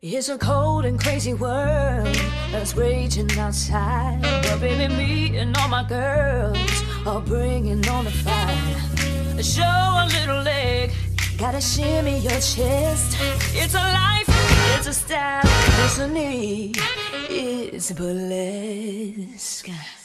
It's a cold and crazy world that's raging outside, but baby, me and all my girls are bringing on the fire. Show a little leg, gotta shimmy your chest. It's a life, it's a style, it's a need, it's burlesque.